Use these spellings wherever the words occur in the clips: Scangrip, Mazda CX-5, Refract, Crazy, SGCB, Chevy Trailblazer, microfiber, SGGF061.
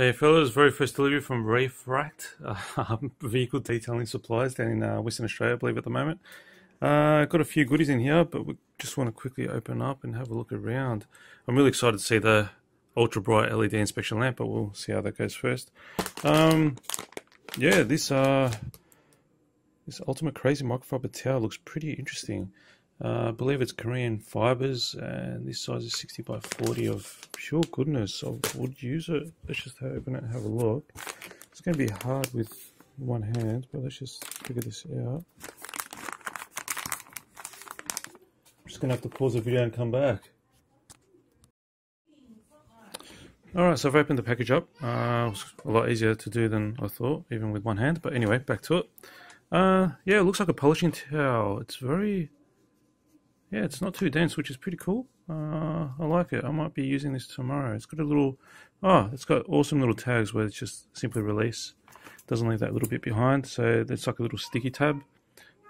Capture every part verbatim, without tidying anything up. Hey fellas, very first delivery from Refract, uh, vehicle detailing supplies down in uh, Western Australia, I believe, at the moment. Uh, got a few goodies in here, but we just want to quickly open up and have a look around. I'm really excited to see the ultra bright L E D inspection lamp, but we'll see how that goes first. Um, yeah, this uh, this Ultimate Crazy microfiber towel looks pretty interesting. Uh, I believe it's Korean fibers, and this size is sixty by forty of pure goodness. I would use it. Let's just open it and have a look. It's going to be hard with one hand, but let's just figure this out. I'm just going to have to pause the video and come back. Alright, so I've opened the package up. Uh, it was a lot easier to do than I thought, even with one hand. But anyway, back to it. Uh, yeah, it looks like a polishing towel. It's very... Yeah, it's not too dense, which is pretty cool. Uh, I like it. I might be using this tomorrow. It's got a little... Oh, it's got awesome little tags where it's just simply release. Doesn't leave that little bit behind. So it's like a little sticky tab.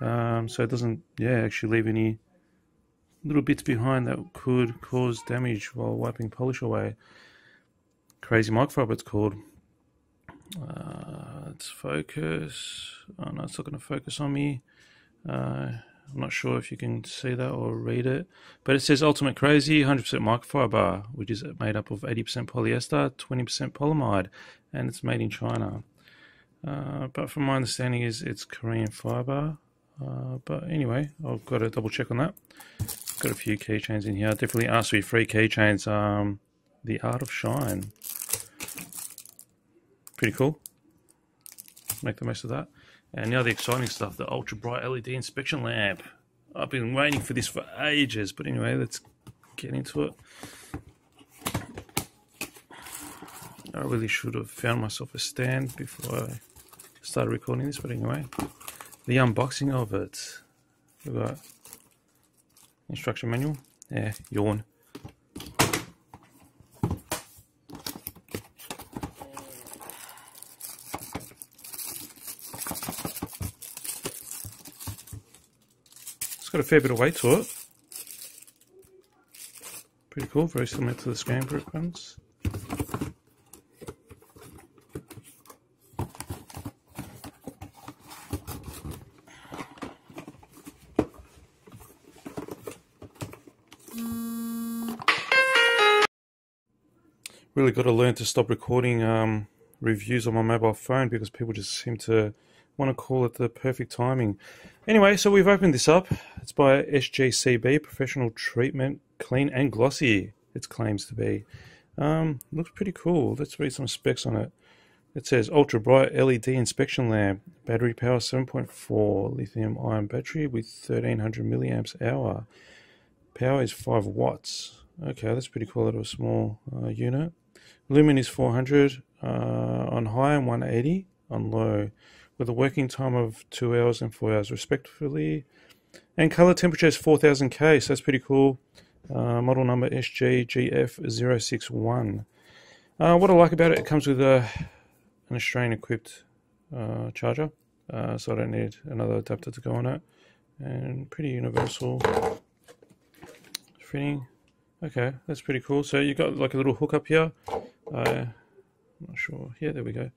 Um, so it doesn't, yeah, actually leave any little bits behind that could cause damage while wiping polish away. Crazy microfiber, it's called. Uh, let's focus. Oh, no, it's not going to focus on me. Uh... I'm not sure if you can see that or read it, but it says Ultimate Crazy, one hundred percent microfiber, which is made up of eighty percent polyester, twenty percent polyamide, and it's made in China. Uh, but from my understanding is it's Korean fiber. Uh, but anyway, I've got to double check on that. Got a few keychains in here. Definitely ask for your free keychains. Um, the Art of Shine. Pretty cool. Make the most of that. And now the exciting stuff, the ultra bright L E D inspection lamp. I've been waiting for this for ages, but anyway, let's get into it. I really should have found myself a stand before I started recording this, but anyway. The unboxing of it. We've got instruction manual. Yeah, yawn. It's got a fair bit of weight to it. Pretty cool, very similar to the Scangrip ones. Really got to learn to stop recording um, reviews on my mobile phone because people just seem to want to call it the perfect timing. Anyway, so we've opened this up. It's by S G C B, Professional Treatment, Clean and Glossy, it claims to be. Um, looks pretty cool. Let's read some specs on it. It says ultra bright L E D inspection lamp, battery power seven point four, lithium ion battery with thirteen hundred milliamps hour. Power is five watts. Okay, that's pretty cool out of a small uh, unit. Lumen is four hundred uh, on high and one eighty on low, with a working time of two hours and four hours respectively. And color temperature is four thousand K, so that's pretty cool. Uh, model number S G G F zero six one. Uh, what I like about it, it comes with a, an Australian equipped uh, charger, uh, so I don't need another adapter to go on it. And pretty universal fitting. Okay, that's pretty cool. So you've got like a little hook up here. Uh, I'm not sure. Yeah, there we go.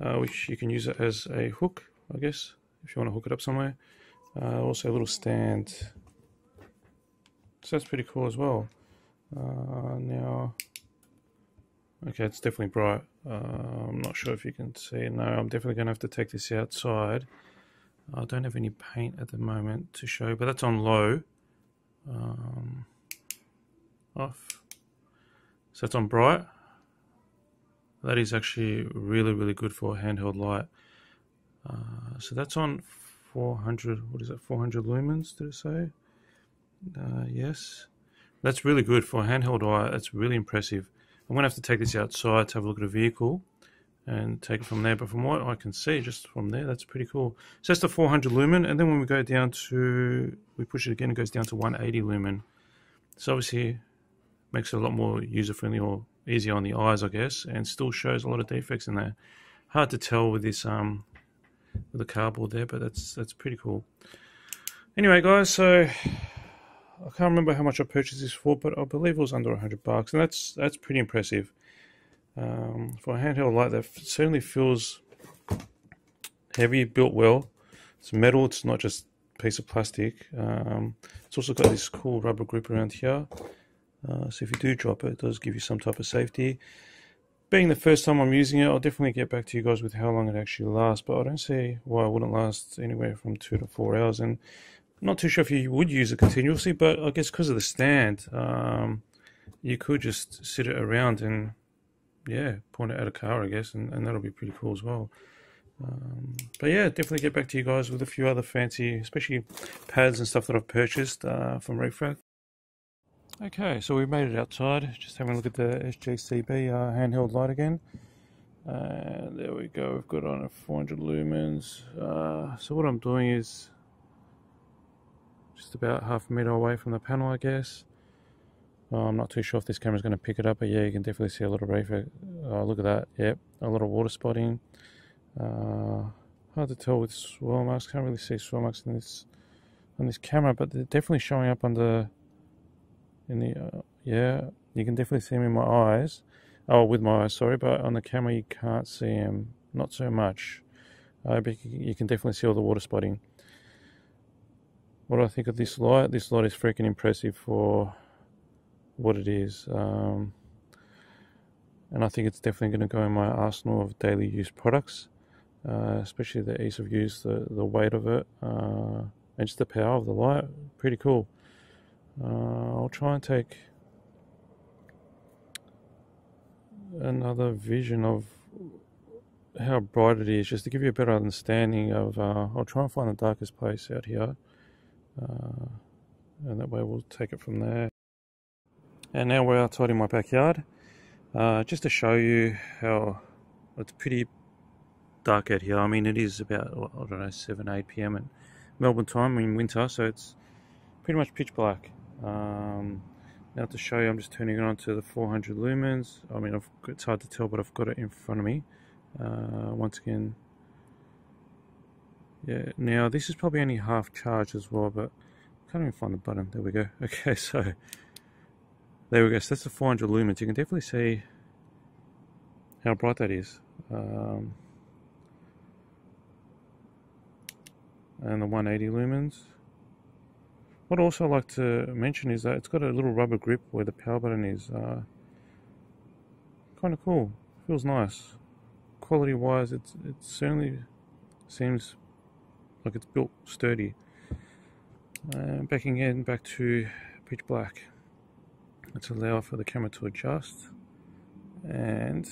Uh, which you can use it as a hook, I guess, if you want to hook it up somewhere. Uh, also a little stand. So that's pretty cool as well. Uh, now, okay, it's definitely bright. Uh, I'm not sure if you can see. No, I'm definitely going to have to take this outside. I don't have any paint at the moment to show, but that's on low. Um, off. So it's on bright. That is actually really, really good for handheld light. Uh, so that's on four hundred, what is that, four hundred lumens, did it say? Uh, yes. That's really good for handheld light. That's really impressive. I'm going to have to take this outside to have a look at a vehicle and take it from there. But from what I can see, just from there, that's pretty cool. So that's the four hundred lumen. And then when we go down to, we push it again, it goes down to one eighty lumen. So obviously makes it a lot more user-friendly or easier on the eyes, I guess, and still shows a lot of defects in there. Hard to tell with this um with the cardboard there, but that's that's pretty cool. Anyway, guys, so I can't remember how much I purchased this for, but I believe it was under a hundred bucks, and that's that's pretty impressive. Um, for a handheld like that, it certainly feels heavy, built well. It's metal, it's not just a piece of plastic. Um, it's also got this cool rubber grip around here. Uh, so if you do drop it, it does give you some type of safety. Being the first time I'm using it, I'll definitely get back to you guys with how long it actually lasts, but I don't see why it wouldn't last anywhere from two to four hours. And I'm not too sure if you would use it continuously, but I guess because of the stand, um, you could just sit it around and, yeah, point it at a car, I guess, and, and that'll be pretty cool as well. Um, but yeah, definitely get back to you guys with a few other fancy, especially pads and stuff that I've purchased uh, from Refract. Okay, so we made it outside. Just having a look at the S G C B uh, handheld light again. Uh, there we go, we've got on a four hundred lumens. Uh, so what I'm doing is just about half a meter away from the panel, I guess. Oh, I'm not too sure if this camera's going to pick it up, but yeah, you can definitely see a little refract. Oh, look at that. Yep, a lot of water spotting. Uh, hard to tell with swirl marks. Can't really see swirl marks in this on this camera, but they're definitely showing up on the in the uh, yeah. You can definitely see them in my eyes. Oh, with my eyes, sorry, but on the camera you can't see them. Not so much, uh, but you can definitely see all the water spotting. What do I think of this light? This light is freaking impressive for what it is, um, and I think it's definitely going to go in my arsenal of daily use products, uh, especially the ease of use, the, the weight of it, uh, and just the power of the light. Pretty cool. uh, I'll try and take another vision of how bright it is just to give you a better understanding of, uh, I'll try and find the darkest place out here, uh, and that way we'll take it from there. And now we're outside in my backyard, uh, just to show you how it's pretty dark out here. I mean, it is about, I don't know, seven, eight p m at Melbourne time in winter, so it's pretty much pitch black. Um, now to show you, I'm just turning it on to the four hundred lumens. I mean, I've, it's hard to tell, but I've got it in front of me. Uh, once again, yeah, now this is probably only half charged as well, but I can't even find the button. There we go. Okay, so there we go, so that's the four hundred lumens. You can definitely see how bright that is. Um, and the one eighty lumens. What I also like to mention is that it's got a little rubber grip where the power button is. Uh, kind of cool, feels nice. Quality wise, it's, it certainly seems like it's built sturdy. Uh, back again, back to pitch black. Let's allow for the camera to adjust, and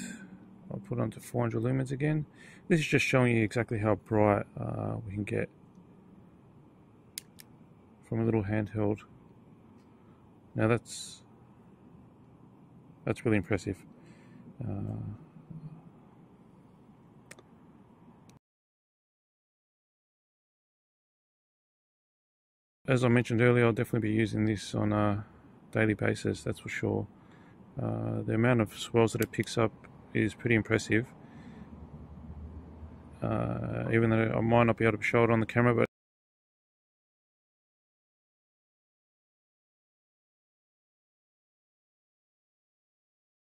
I'll put on to four hundred lumens again. This is just showing you exactly how bright uh, we can get from a little handheld. Now that's that's really impressive. Uh, as I mentioned earlier, I'll definitely be using this on a daily basis, that's for sure. Uh, the amount of swirls that it picks up is pretty impressive. Uh, even though I might not be able to show it on the camera, but